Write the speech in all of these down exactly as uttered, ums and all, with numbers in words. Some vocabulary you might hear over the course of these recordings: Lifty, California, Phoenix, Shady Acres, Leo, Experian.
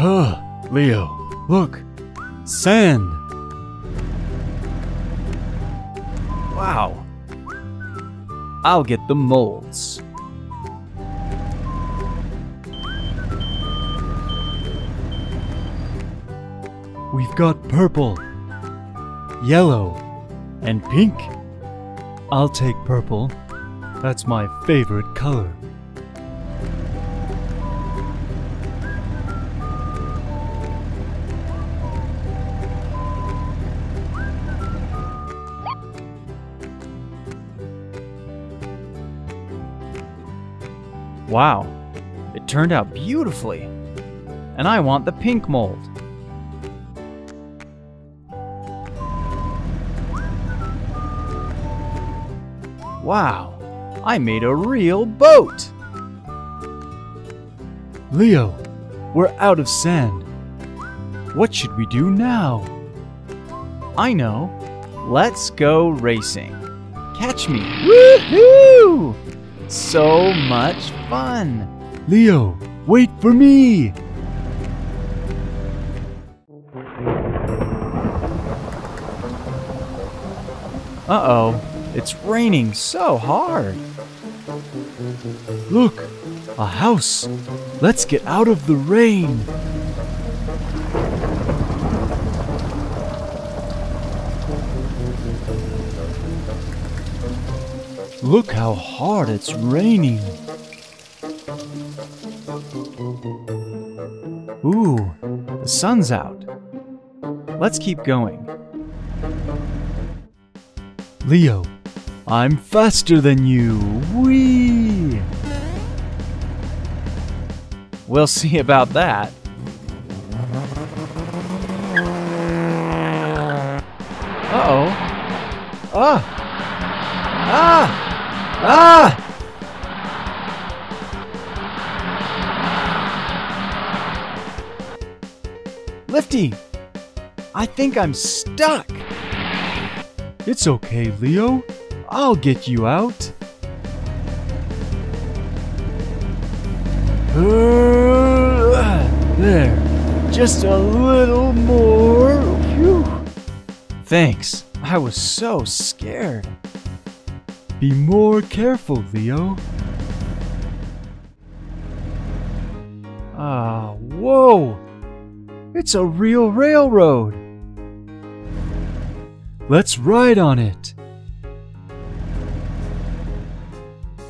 Huh, Leo, look, sand. Wow. I'll get the molds. We've got purple, yellow, and pink. I'll take purple. That's my favorite color. Wow, it turned out beautifully. And I want the pink mold. Wow, I made a real boat! Leo, we're out of sand. What should we do now? I know. Let's go racing. Catch me. Woohoo! So much fun! Leo, wait for me! Uh-oh, it's raining so hard! Look, a house! Let's get out of the rain! Look how hard it's raining. Ooh, the sun's out. Let's keep going. Leo, I'm faster than you. Whee! We'll see about that. Uh-oh. Ah! Ah! Ah! Lifty, I think I'm stuck. It's okay, Leo. I'll get you out. Uh, there, just a little more. Whew. Thanks, I was so scared. Be more careful, Leo. Ah, whoa! It's a real railroad! Let's ride on it!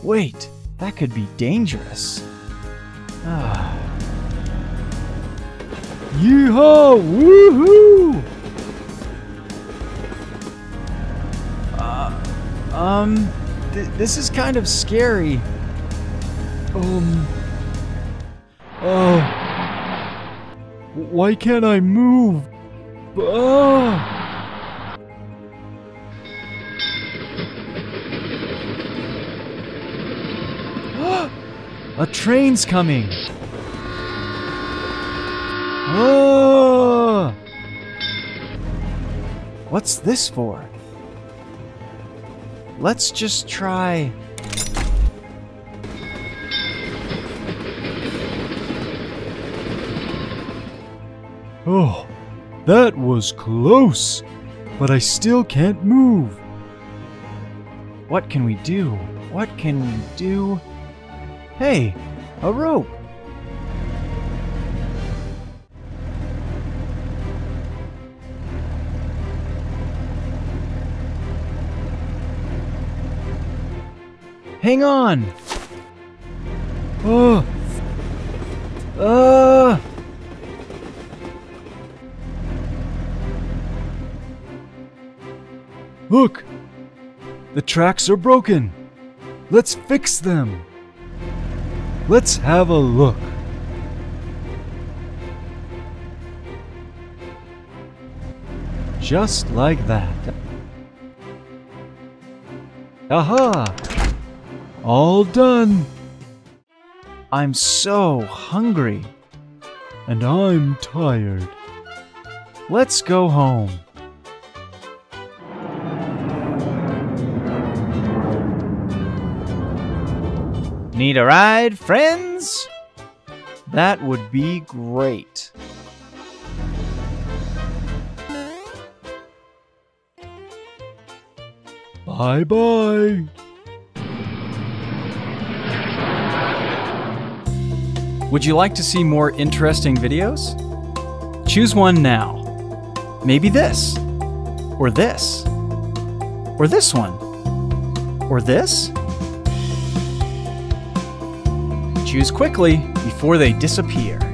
Wait, that could be dangerous. Ah. Yeehaw! Woohoo! Uh, um... Th this is kind of scary. Um. Oh. Why can't I move? Oh. A train's coming. Oh. What's this for? Let's just try... Oh, that was close, but I still can't move. What can we do? What can we do? Hey, a rope. Hang on! Oh! Uh. Look! The tracks are broken! Let's fix them! Let's have a look! Just like that. Aha! All done! I'm so hungry. And I'm tired. Let's go home. Need a ride, friends? That would be great. Bye-bye. Would you like to see more interesting videos? Choose one now. Maybe this, or this, or this one, or this. Choose quickly before they disappear.